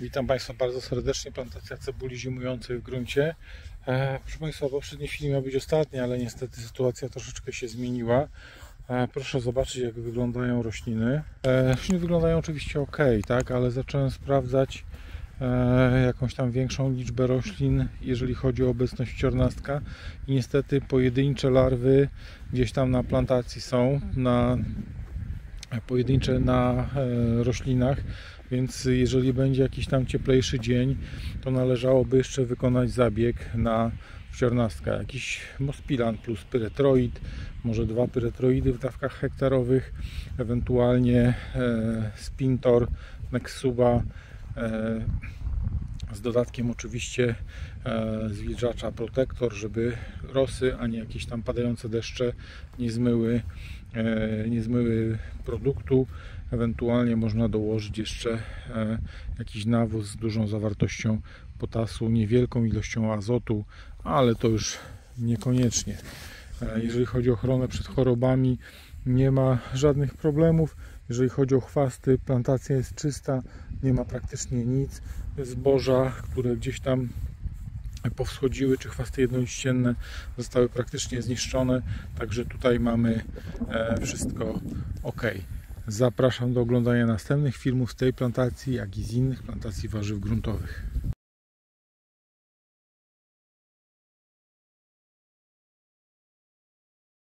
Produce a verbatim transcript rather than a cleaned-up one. Witam Państwa bardzo serdecznie. Plantacja cebuli zimującej w gruncie. E, proszę Państwa, poprzedni film miał być ostatni, ale niestety sytuacja troszeczkę się zmieniła. E, proszę zobaczyć, jak wyglądają rośliny. E, rośliny wyglądają oczywiście ok, tak, ale zacząłem sprawdzać e, jakąś tam większą liczbę roślin, jeżeli chodzi o obecność ciornastka. I niestety pojedyncze larwy gdzieś tam na plantacji są, na pojedyncze na e, roślinach. Więc jeżeli będzie jakiś tam cieplejszy dzień, to należałoby jeszcze wykonać zabieg na ciornastkę. Jakiś Mospilan plus pyretroid, może dwa pyretroidy w dawkach hektarowych, ewentualnie e, Spintor, Nexsuba, e, z dodatkiem oczywiście e, zwilżacza Protector, żeby rosy, ani jakieś tam padające deszcze nie zmyły, e, nie zmyły produktu. Ewentualnie można dołożyć jeszcze e, jakiś nawóz z dużą zawartością potasu, niewielką ilością azotu, ale to już niekoniecznie. E, jeżeli chodzi o ochronę przed chorobami, nie ma żadnych problemów. Jeżeli chodzi o chwasty, plantacja jest czysta, nie ma praktycznie nic. Zboża, które gdzieś tam powschodziły, czy chwasty jednoliścienne, zostały praktycznie zniszczone. Także tutaj mamy e, wszystko ok. Zapraszam do oglądania następnych filmów z tej plantacji, jak i z innych plantacji warzyw gruntowych.